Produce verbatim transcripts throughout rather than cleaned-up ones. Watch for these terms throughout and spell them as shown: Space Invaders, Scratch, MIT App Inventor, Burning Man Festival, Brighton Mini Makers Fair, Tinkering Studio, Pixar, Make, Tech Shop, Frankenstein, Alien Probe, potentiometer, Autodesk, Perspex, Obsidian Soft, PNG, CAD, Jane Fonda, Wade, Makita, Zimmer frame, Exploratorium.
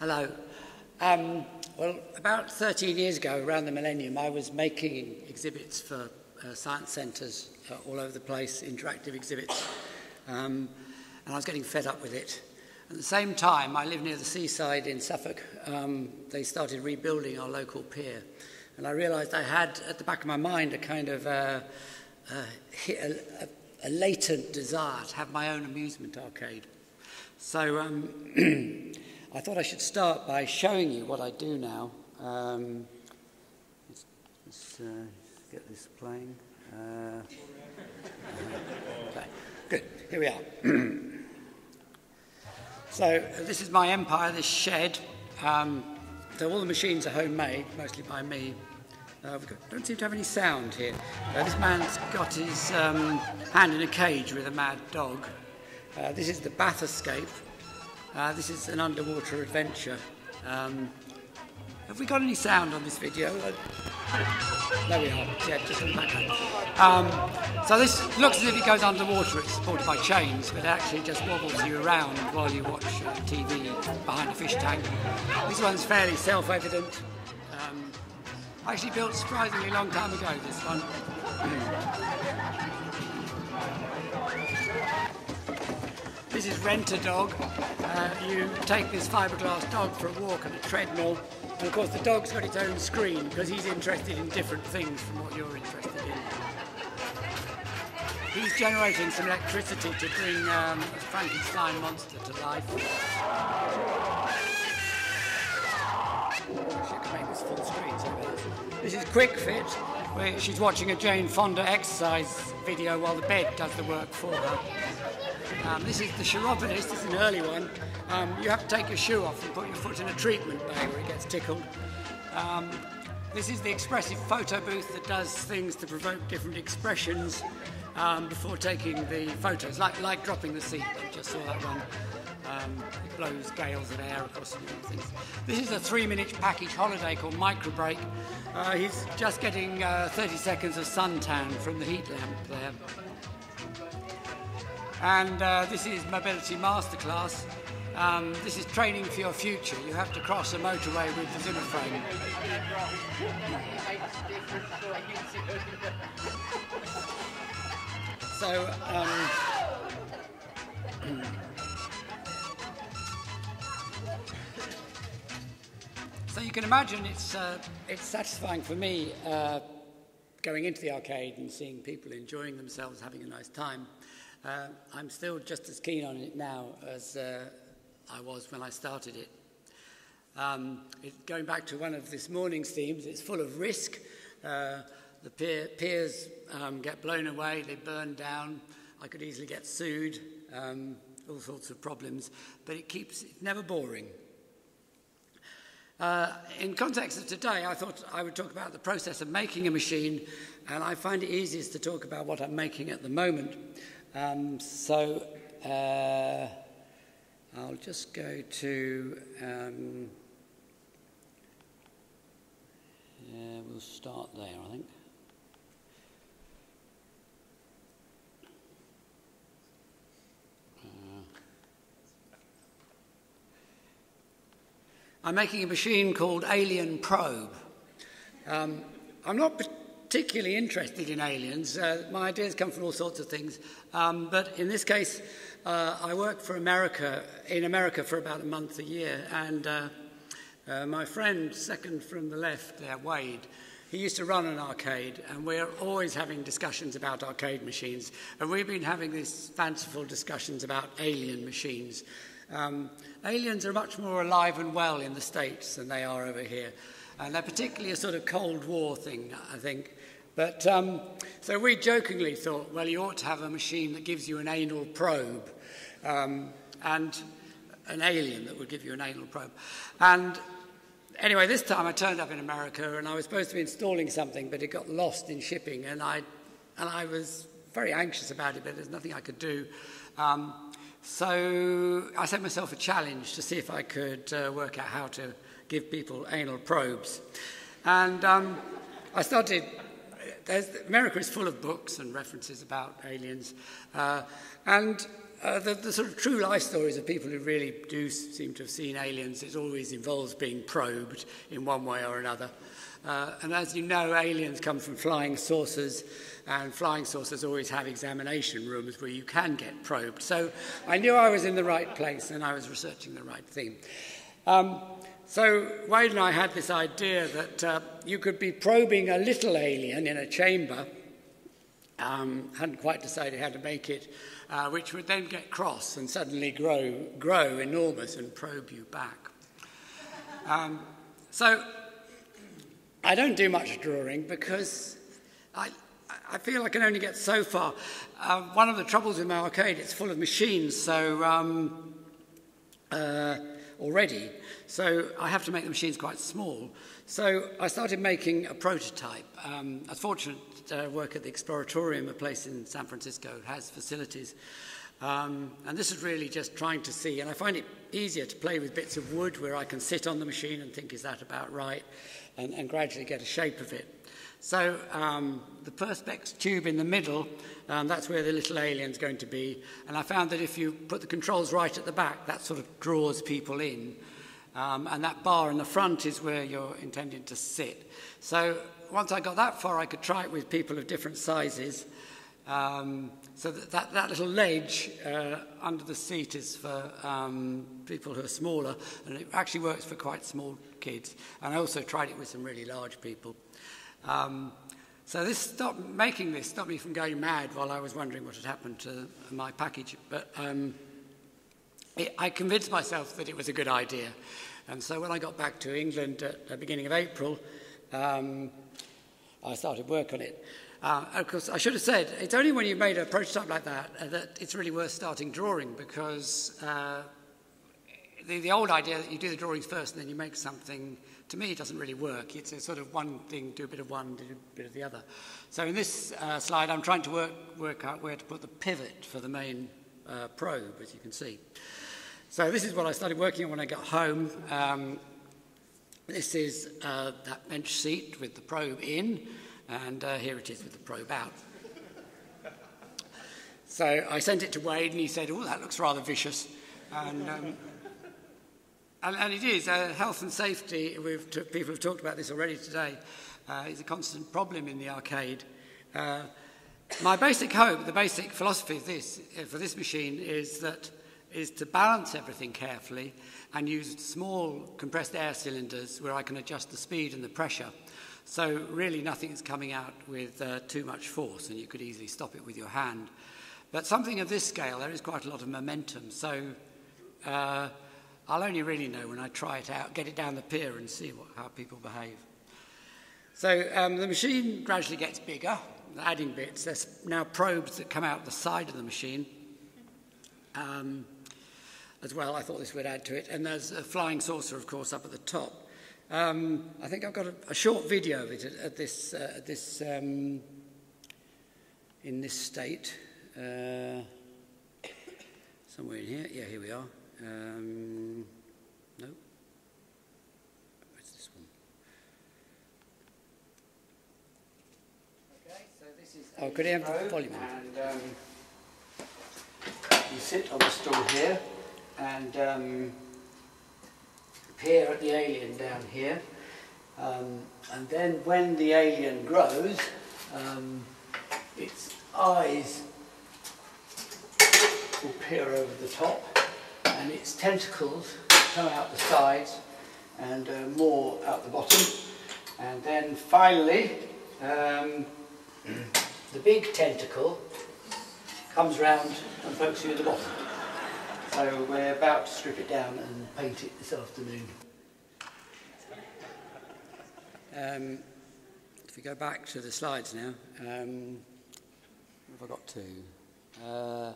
Hello. Um, well, about thirteen years ago, around the millennium, I was making exhibits for uh, science centres uh, all over the place, interactive exhibits, um, and I was getting fed up with it. At the same time, I live near the seaside in Suffolk. Um, they started rebuilding our local pier, and I realised I had at the back of my mind a kind of uh, a, a, a latent desire to have my own amusement arcade. So um, I thought I should start by showing you what I do now. Um, let's let's uh, get this playing. Uh, okay, good. Here we are. So this is my empire, this shed. Um, so all the machines are homemade, mostly by me. Uh, we don't seem to have any sound here. Uh, this man's got his um, hand in a cage with a mad dog. Uh, this is the bath escape. Uh, this is an underwater adventure. Um, have we got any sound on this video? There we are, yeah, just in the background. Um, so this looks as if it goes underwater, it's supported by chains, but it actually just wobbles you around while you watch uh, T V behind a fish tank. This one's fairly self-evident. Um, I actually built surprisingly a long time ago, this one. This is Rent-A-Dog. Uh, you take this fiberglass dog for a walk on a treadmill. And of course the dog's got its own screen because he's interested in different things from what you're interested in. He's generating some electricity to bring um, a Frankenstein monster to life. I can make this full screen, so this is Quick Fit, where she's watching a Jane Fonda exercise video while the bed does the work for her. Um, this is the Chiropodist, it's an early one. Um, you have to take your shoe off and put your foot in a treatment bag where it gets tickled. Um, this is the expressive photo booth that does things to provoke different expressions um, before taking the photos, like, like dropping the seat. I just saw that one. Um, it blows gales of air across and things. This is a three-minute package holiday called Micro Break. Uh, he's just getting uh, thirty seconds of suntan from the heat lamp there. And uh, this is Mobility Masterclass. Um, this is training for your future. You have to cross a motorway with the Zimmer frame. So, um, so you can imagine it's uh, it's satisfying for me uh, going into the arcade and seeing people enjoying themselves, having a nice time. Uh, I'm still just as keen on it now as. Uh, I was when I started it. Um, it. Going back to one of this morning's themes, it's full of risk. Uh, the pier, piers um, get blown away, they burn down. I could easily get sued, um, all sorts of problems, but it keeps, it's never boring. Uh, in context of today, I thought I would talk about the process of making a machine, and I find it easiest to talk about what I'm making at the moment. Um, so, uh, I'll just go to, um, yeah, we'll start there, I think. Uh, I'm making a machine called Alien Probe. Um, I'm not particularly interested in aliens. Uh, my ideas come from all sorts of things, um, but in this case, Uh, I work for America, in America for about a month a year, and uh, uh, my friend, second from the left there, Wade, he used to run an arcade, and we're always having discussions about arcade machines, and we've been having these fanciful discussions about alien machines. Um, aliens are much more alive and well in the States than they are over here, and they're particularly a sort of Cold War thing, I think. But, um, so we jokingly thought, well, you ought to have a machine that gives you an anal probe, um, and an alien that would give you an anal probe. And anyway, this time I turned up in America, and I was supposed to be installing something, but it got lost in shipping, and I, and I was very anxious about it, but there's nothing I could do. Um, so I set myself a challenge to see if I could uh, work out how to give people anal probes. And um, I started... There's, America is full of books and references about aliens, uh, and uh, the, the sort of true life stories of people who really do seem to have seen aliens, it always involves being probed in one way or another. Uh, and as you know, aliens come from flying saucers, and flying saucers always have examination rooms where you can get probed. So I knew I was in the right place and I was researching the right thing. Um, so Wade and I had this idea that uh, you could be probing a little alien in a chamber, um, hadn't quite decided how to make it, uh, which would then get cross and suddenly grow, grow enormous and probe you back. Um, so... I don't do much drawing because I, I feel I can only get so far. Uh, one of the troubles with my arcade, it's full of machines, so um, uh, already. So I have to make the machines quite small. So I started making a prototype. Um, I was fortunate to work at the Exploratorium, a place in San Francisco that has facilities. Um, and this is really just trying to see, and I find it easier to play with bits of wood where I can sit on the machine and think, is that about right? And, and gradually get a shape of it. So um, the Perspex tube in the middle, um, that's where the little alien's going to be. And I found that if you put the controls right at the back, that sort of draws people in. Um, and that bar in the front is where you're intended to sit. So once I got that far, I could try it with people of different sizes. Um, so that, that, that little ledge uh, under the seat is for um, people who are smaller, and it actually works for quite small kids. And I also tried it with some really large people. Um, so this stopped, making this stopped me from going mad while I was wondering what had happened to my package. But um, it, I convinced myself that it was a good idea. And so when I got back to England at the beginning of April, um, I started work on it. Uh, of course, I should have said, it's only when you've made a prototype like that uh, that it's really worth starting drawing, because uh, the, the old idea that you do the drawings first and then you make something, to me, doesn't really work. It's a sort of one thing, do a bit of one, do a bit of the other. So in this uh, slide, I'm trying to work, work out where to put the pivot for the main uh, probe, as you can see. So this is what I started working on when I got home. Um, this is uh, that bench seat with the probe in. And uh, here it is with the probe out. So I sent it to Wade, and he said, oh, that looks rather vicious. And, um, and, and it is. Uh, health and safety, we've people have talked about this already today, uh, is a constant problem in the arcade. Uh, my basic hope, the basic philosophy of this, for this machine is, that, is to balance everything carefully and use small compressed air cylinders where I can adjust the speed and the pressure. So really nothing is coming out with uh, too much force, and you could easily stop it with your hand. But something of this scale, there is quite a lot of momentum. So uh, I'll only really know when I try it out, get it down the pier and see what, how people behave. So um, the machine gradually gets bigger, adding bits. There's now probes that come out the side of the machine. Um, as well, I thought this would add to it. And there's a flying saucer, of course, up at the top. Um, I think I've got a, a short video of it at, at this, uh, at this um, in this state, uh, somewhere in here. Yeah, here we are. Um, no, where's this one? Okay, so this is. Oh, could I have the volume? And um, you sit on the stool here, and. Um, Here at the alien down here, um, and then when the alien grows, um, its eyes will peer over the top, and its tentacles come out the sides, and uh, more out the bottom, and then finally um, the big tentacle comes round and pokes you at the bottom. So we're about to strip it down and paint it this afternoon. Um, if we go back to the slides now, um, what have I got to? Uh,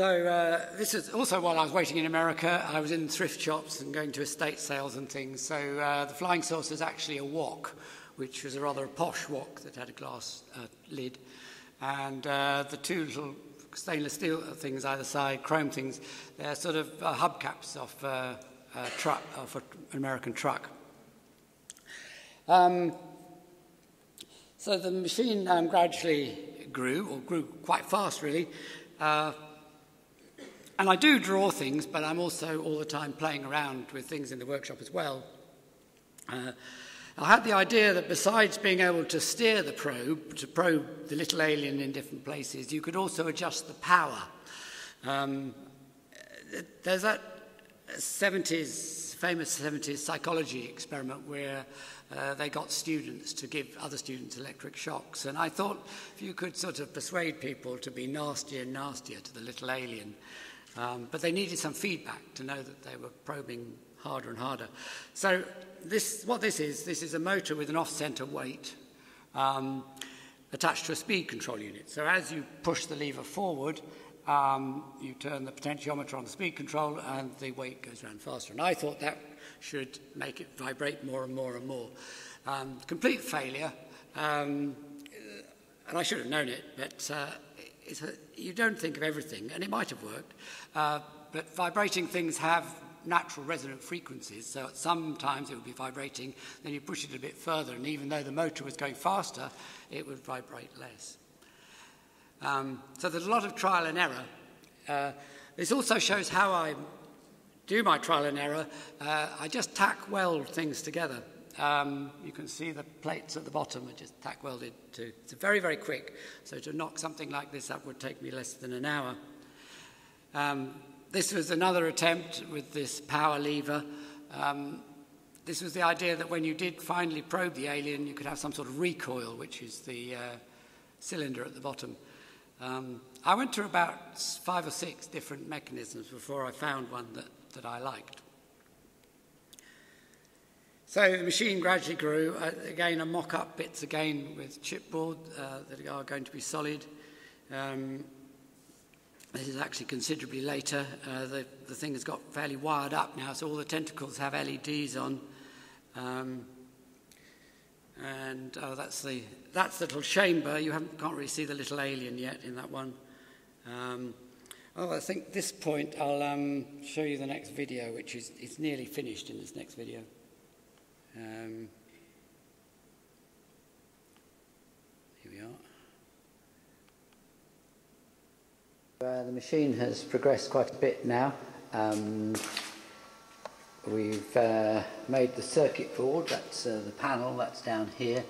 So uh, this is also while I was waiting in America. I was in thrift shops and going to estate sales and things. So uh, the flying saucer is actually a wok, which was a rather a posh wok that had a glass uh, lid. And uh, the two little stainless steel things either side, chrome things, they're sort of uh, hubcaps of, uh, a truck, of an American truck. Um, so the machine um, gradually grew, or grew quite fast, really. Uh, and I do draw things, but I'm also all the time playing around with things in the workshop as well. Uh, I had the idea that besides being able to steer the probe, to probe the little alien in different places, you could also adjust the power. Um, there's that seventies, famous seventies psychology experiment where uh, they got students to give other students electric shocks. And I thought if you could sort of persuade people to be nastier and nastier to the little alien. Um, but they needed some feedback to know that they were probing harder and harder. So this, what this is, this is a motor with an off-center weight um, attached to a speed control unit. So as you push the lever forward, um, you turn the potentiometer on the speed control and the weight goes around faster. And I thought that should make it vibrate more and more and more. Um, complete failure, um, and I should have known it, but uh, it's a, you don't think of everything, and it might have worked, uh, but vibrating things have natural resonant frequencies, so sometimes it would be vibrating, then you push it a bit further, and even though the motor was going faster, it would vibrate less. Um, so there's a lot of trial and error. Uh, this also shows how I do my trial and error. Uh, I just tack weld things together. Um, you can see the plates at the bottom are just tack welded to. It's very, very quick, so to knock something like this up would take me less than an hour. Um, This was another attempt with this power lever. Um, this was the idea that when you did finally probe the alien, you could have some sort of recoil, which is the uh, cylinder at the bottom. Um, I went to about five or six different mechanisms before I found one that, that I liked. So the machine gradually grew. Uh, again, I mock up bits again with chipboard uh, that are going to be solid. Um, This is actually considerably later. Uh, the, the thing has got fairly wired up now, so all the tentacles have L E Ds on. Um, and oh, that's the that's the little chamber. You haven't, can't really see the little alien yet in that one. Um, oh, I think at this point I'll um, show you the next video, which is it's nearly finished in this next video. Um, here we are. Uh, the machine has progressed quite a bit now. Um, we've uh, made the circuit board, that's uh, the panel, that's down here.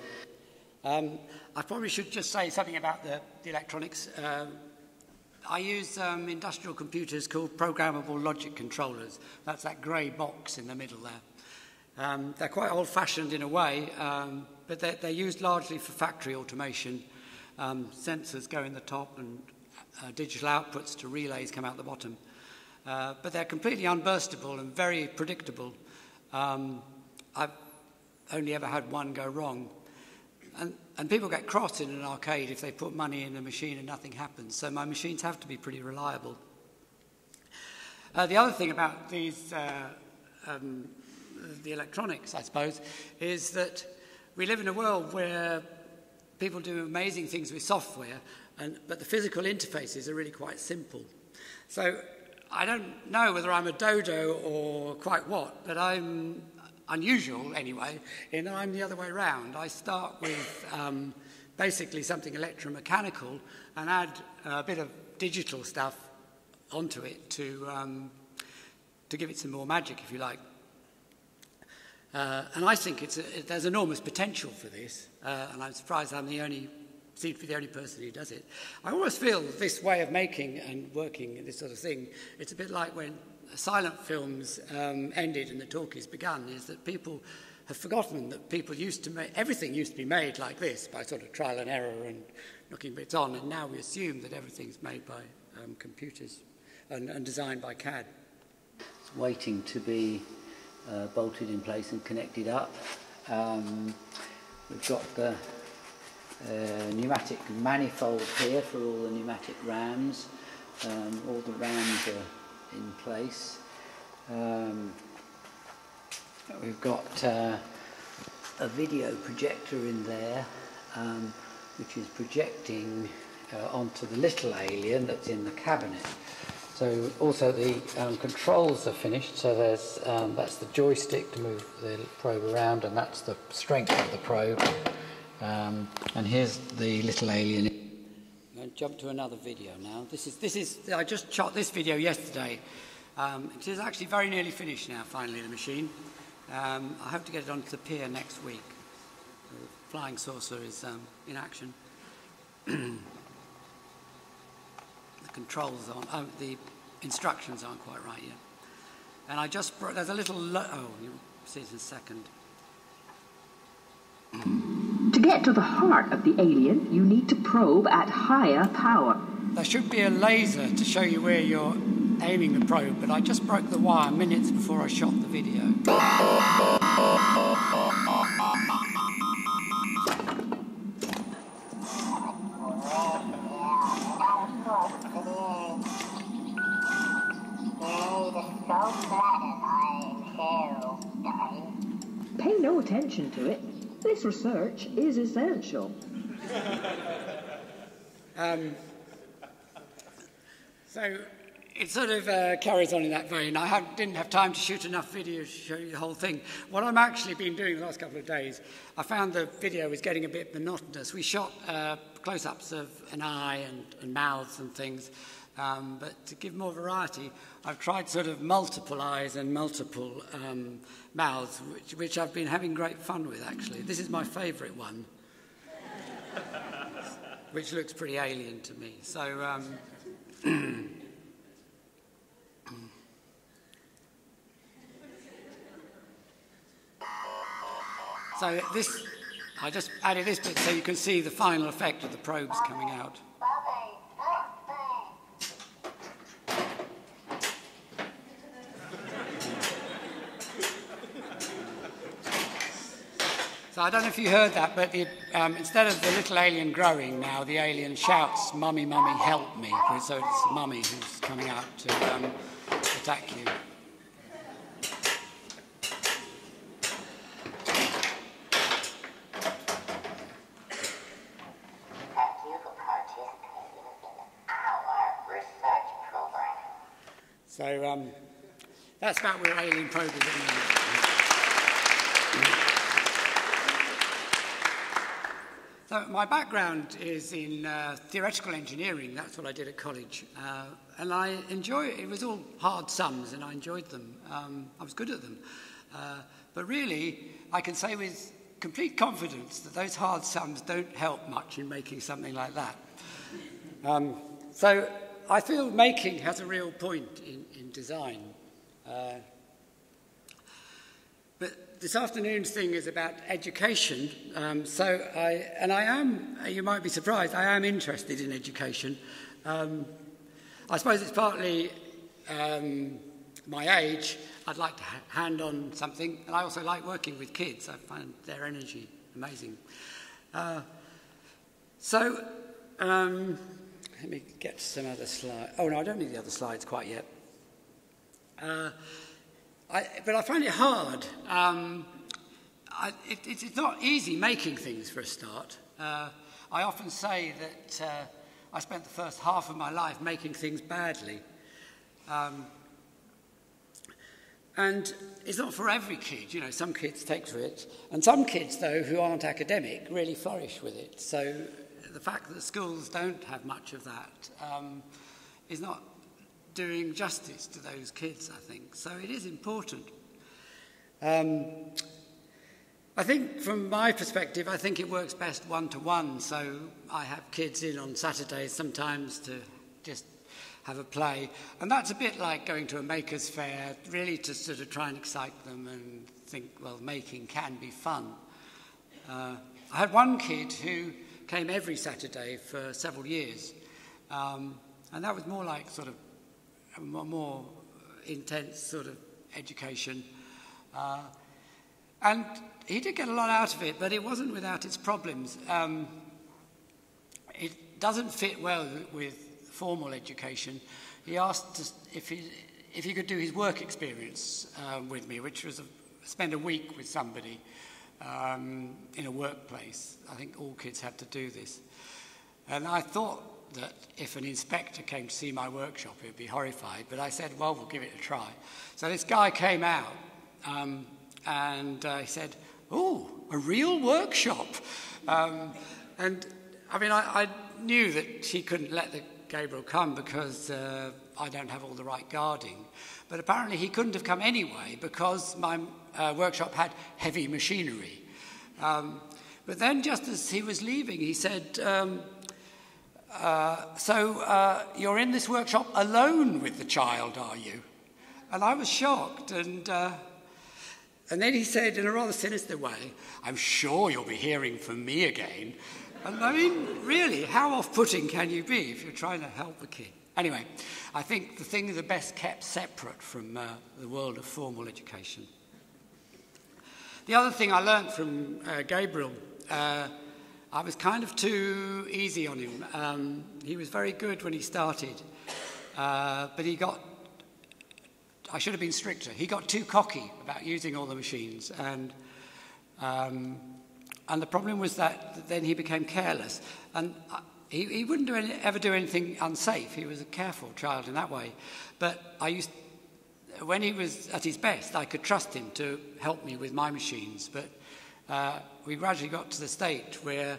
Um, I probably should just say something about the, the electronics. Uh, I use um, industrial computers called programmable logic controllers. That's that grey box in the middle there. Um, they're quite old-fashioned in a way, um, but they're, they're used largely for factory automation. Um, sensors go in the top and Uh, digital outputs to relays come out the bottom. Uh, but they're completely unburstable and very predictable. Um, I've only ever had one go wrong. And, and people get cross in an arcade if they put money in a machine and nothing happens. So my machines have to be pretty reliable. Uh, the other thing about these, uh, um, the electronics, I suppose, is that we live in a world where people do amazing things with software, And, but the physical interfaces are really quite simple. So I don't know whether I'm a dodo or quite what, but I'm unusual anyway, in that I'm the other way around. I start with um, basically something electromechanical and add a bit of digital stuff onto it to, um, to give it some more magic, if you like. Uh, and I think it's a, there's enormous potential for this, uh, and I'm surprised I'm the only seems to be the only person who does it. I always feel this way of making and working and this sort of thing, it's a bit like when silent films um, ended and the talkies begun, is that people have forgotten that people used to make, everything used to be made like this by sort of trial and error and knocking bits on, and now we assume that everything's made by um, computers and, and designed by C A D. It's waiting to be uh, bolted in place and connected up. Um, we've got the Uh, pneumatic manifold here for all the pneumatic rams. Um, all the rams are in place. Um, we've got uh, a video projector in there, um, which is projecting uh, onto the little alien that's in the cabinet. So also the um, controls are finished, so there's um, that's the joystick to move the probe around, and that's the strength of the probe. Um, and here's the little alien. I'm going to jump to another video now. This is, this is I just shot this video yesterday. Um, it is actually very nearly finished now, finally, the machine. Um, I hope to get it onto the pier next week. The flying saucer is um, in action. The controls aren't, oh, the instructions aren't quite right yet. And I just brought, there's a little, lo oh, you'll see it in a second. To get to the heart of the alien, you need to probe at higher power. There should be a laser to show you where you're aiming the probe, but I just broke the wire minutes before I shot the video. Pay no attention to it. This research is essential. um, so it sort of uh, carries on in that vein. I have, didn't have time to shoot enough video to show you the whole thing. What I've actually been doing the last couple of days, I found the video was getting a bit monotonous. We shot uh, close-ups of an eye and, and mouths and things. Um, but to give more variety, I've tried sort of multiple eyes and multiple um, mouths, which, which I've been having great fun with, actually. This is my favourite one, which looks pretty alien to me. So, um, so this, I just added this bit so you can see the final effect of the probes coming out. I don't know if you heard that, but the, um, instead of the little alien growing now, the alien shouts, "Mummy, Mummy, help me." So it's Mummy who's coming out to um, attack you. Thank you for participating in our research program. So um, that's about where Alien Probe is at the moment. So my background is in uh, theoretical engineering. That's what I did at college. Uh, and I enjoy it. It was all hard sums, and I enjoyed them. Um, I was good at them. Uh, but really, I can say with complete confidence that those hard sums don't help much in making something like that. Um, so I feel making has a real point in, in design. Uh, but this afternoon's thing is about education, um, so I, and I am, you might be surprised, I am interested in education. Um, I suppose it's partly um, my age. I'd like to ha hand on something, and I also like working with kids. I find their energy amazing. Uh, so, um, let me get to some other slide. Oh no, I don't need the other slides quite yet. Uh, I, but I find it hard. Um, I, it, it, it's not easy making things for a start. Uh, I often say that uh, I spent the first half of my life making things badly. Um, and it's not for every kid. You know, some kids take to it. And some kids, though, who aren't academic really flourish with it. So the fact that schools don't have much of that um, is not doing justice to those kids, I think. So it is important. Um, I think from my perspective, I think it works best one-to-one. So I have kids in on Saturdays sometimes to just have a play. And that's a bit like going to a maker's fair, really to sort of try and excite them and think, well, making can be fun. Uh, I had one kid who came every Saturday for several years. Um, and that was more like sort of more intense sort of education. Uh, and he did get a lot out of it, but it wasn't without its problems. Um, it doesn't fit well with formal education. He asked to, if, he, if he could do his work experience uh, with me, which was a, spend a week with somebody um, in a workplace. I think all kids had to do this. And I thought that if an inspector came to see my workshop, he'd be horrified. But I said, well, we'll give it a try. So this guy came out, um, and uh, he said, oh, a real workshop. Um, and, I mean, I, I knew that he couldn't let the Gabriel come because uh, I don't have all the right guarding. But apparently he couldn't have come anyway because my uh, workshop had heavy machinery. Um, but then just as he was leaving, he said, um, uh, so uh, you're in this workshop alone with the child, are you? And I was shocked. And, uh, and then he said in a rather sinister way, I'm sure you'll be hearing from me again. And I mean, really, how off-putting can you be if you're trying to help a kid? Anyway, I think the things are best kept separate from uh, the world of formal education. The other thing I learned from uh, Gabriel, uh, I was kind of too easy on him. Um, he was very good when he started, uh, but he got, I should have been stricter, he got too cocky about using all the machines, and um, and the problem was that then he became careless. And I, He, he wouldn't do any, ever do anything unsafe. He was a careful child in that way. But I used, when he was at his best, I could trust him to help me with my machines. But uh, we gradually got to the state where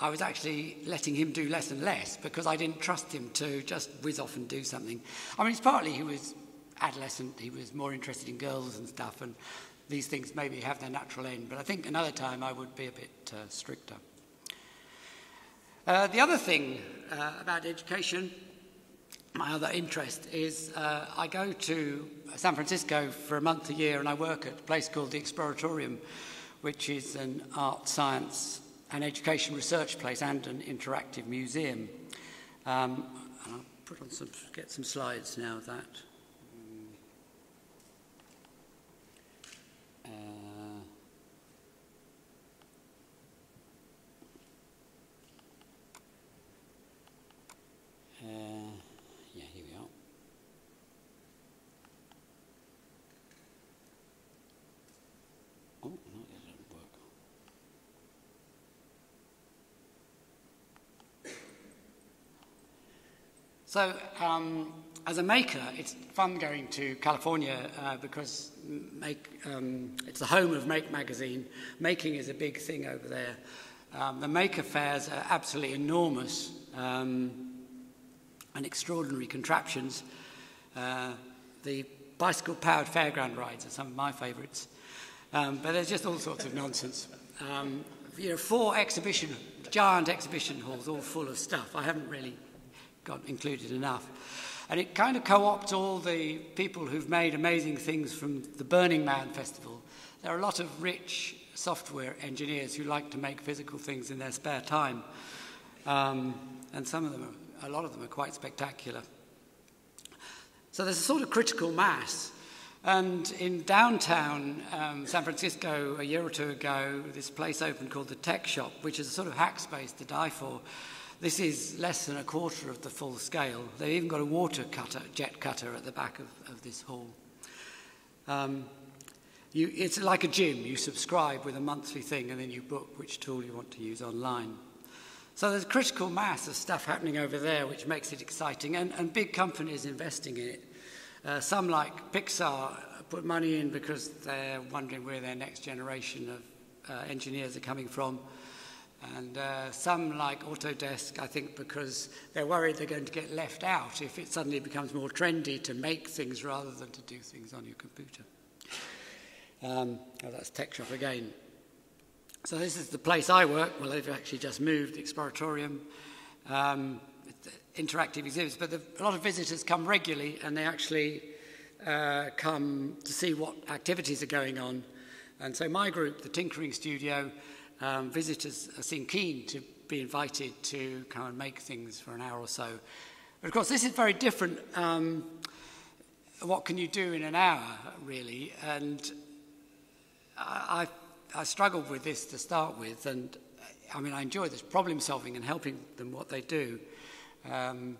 I was actually letting him do less and less because I didn't trust him to just whiz off and do something. I mean, it's partly he was adolescent. He was more interested in girls and stuff. And these things maybe have their natural end. But I think another time I would be a bit uh, stricter. Uh, the other thing uh, about education, my other interest, is uh, I go to San Francisco for a month a year and I work at a place called the Exploratorium, which is an art, science and education research place and an interactive museum. Um, and I'll put on some, get some slides now of that. Uh, yeah, here we are. Oh, no, that didn't work. So, um, as a maker, it's fun going to California uh, because Make, um, it's the home of Make magazine. Making is a big thing over there. Um, the Maker fairs are absolutely enormous. Um, and extraordinary contraptions. Uh, the bicycle-powered fairground rides are some of my favorites. Um, but there's just all sorts of nonsense. Um, you know, four exhibition, giant exhibition halls all full of stuff. I haven't really got included enough. And it kind of co-opts all the people who've made amazing things from the Burning Man Festival. There are a lot of rich software engineers who like to make physical things in their spare time. Um, and some of them are A lot of them are quite spectacular. So there's a sort of critical mass. And in downtown um, San Francisco a year or two ago, this place opened called the Tech Shop, which is a sort of hack space to die for. This is less than a quarter of the full scale. They've even got a water cutter, jet cutter at the back of, of this hall. Um, you, it's like a gym. You subscribe with a monthly thing, and then you book which tool you want to use online. So there's a critical mass of stuff happening over there which makes it exciting, and, and big companies investing in it. Uh, some like Pixar put money in because they're wondering where their next generation of uh, engineers are coming from. And uh, some like Autodesk, I think, because they're worried they're going to get left out if it suddenly becomes more trendy to make things rather than to do things on your computer. Um, oh, that's Tech Shop again. So this is the place I work. Well, they've actually just moved, the Exploratorium, um, interactive exhibits. But the, a lot of visitors come regularly, and they actually uh, come to see what activities are going on. And so my group, the Tinkering Studio, um, visitors seem keen to be invited to come and make things for an hour or so. But of course, this is very different. Um, what can you do in an hour, really? And I... I I struggled with this to start with, and I mean, I enjoy this problem solving and helping them what they do. Um,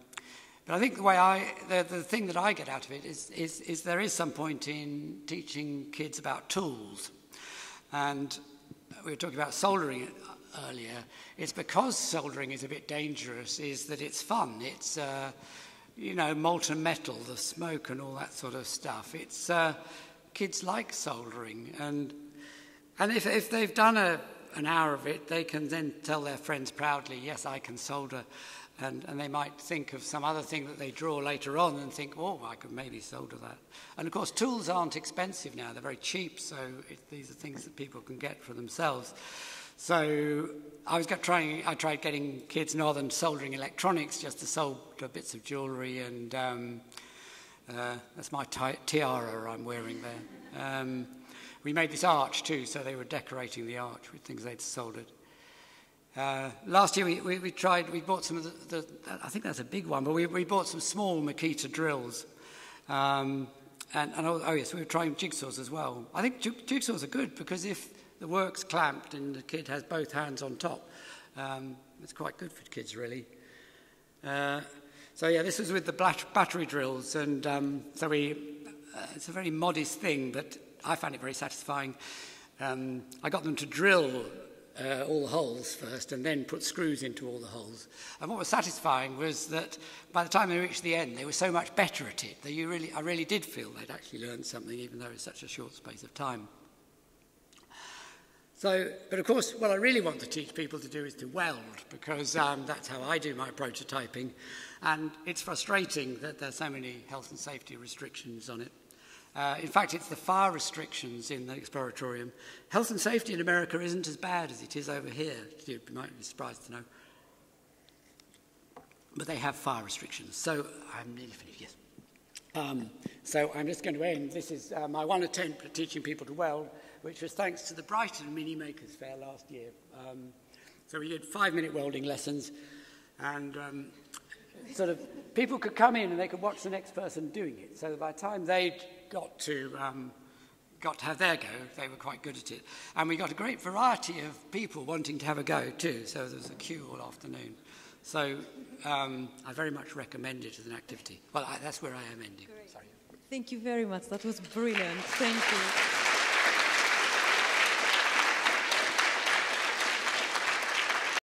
but I think the way I, the, the thing that I get out of it is, is, is there is some point in teaching kids about tools. And we were talking about soldering earlier, it's because soldering is a bit dangerous, is that it's fun. It's, uh, you know, molten metal, the smoke and all that sort of stuff. It's, uh, kids like soldering. And, and if, if they've done a, an hour of it, they can then tell their friends proudly, yes, I can solder. And, and they might think of some other thing that they draw later on and think, oh, I could maybe solder that. And, of course, tools aren't expensive now. They're very cheap, so it, these are things that people can get for themselves. So I was trying, I tried getting kids rather than soldering electronics just to solder bits of jewellery, and um, uh, that's my ti tiara I'm wearing there. Um, we made this arch, too, so they were decorating the arch with things they'd soldered. Uh, last year we, we, we tried, we bought some of the, the, I think that's a big one, but we, we bought some small Makita drills. Um, and, and oh, oh yes, we were trying jigsaws as well. I think jigsaws are good because if the work's clamped and the kid has both hands on top, um, it's quite good for kids really. Uh, so yeah, this was with the battery drills, and um, so we, uh, it's a very modest thing, but I found it very satisfying. Um, I got them to drill Uh, all the holes first and then put screws into all the holes. And what was satisfying was that by the time they reached the end, they were so much better at it that you really, I really did feel they'd actually learned something, even though it was such a short space of time. So, but of course, what I really want to teach people to do is to weld, because um, that's how I do my prototyping. And it's frustrating that there's so many health and safety restrictions on it. Uh, in fact, it's the fire restrictions in the Exploratorium. Health and safety in America isn't as bad as it is over here. You might be surprised to know. But they have fire restrictions. So I'm nearly finished, yes. Um, so I'm just going to end. This is uh, my one attempt at teaching people to weld, which was thanks to the Brighton Mini Makers Fair last year. Um, so we did five-minute welding lessons, and um, sort of people could come in and they could watch the next person doing it. So by the time they'd got to, um, got to have their go, they were quite good at it. And we got a great variety of people wanting to have a go too, so there was a queue all afternoon. So um, I very much recommend it as an activity. Well, I, that's where I am ending. Great. Sorry. Thank you very much. That was brilliant. Thank you.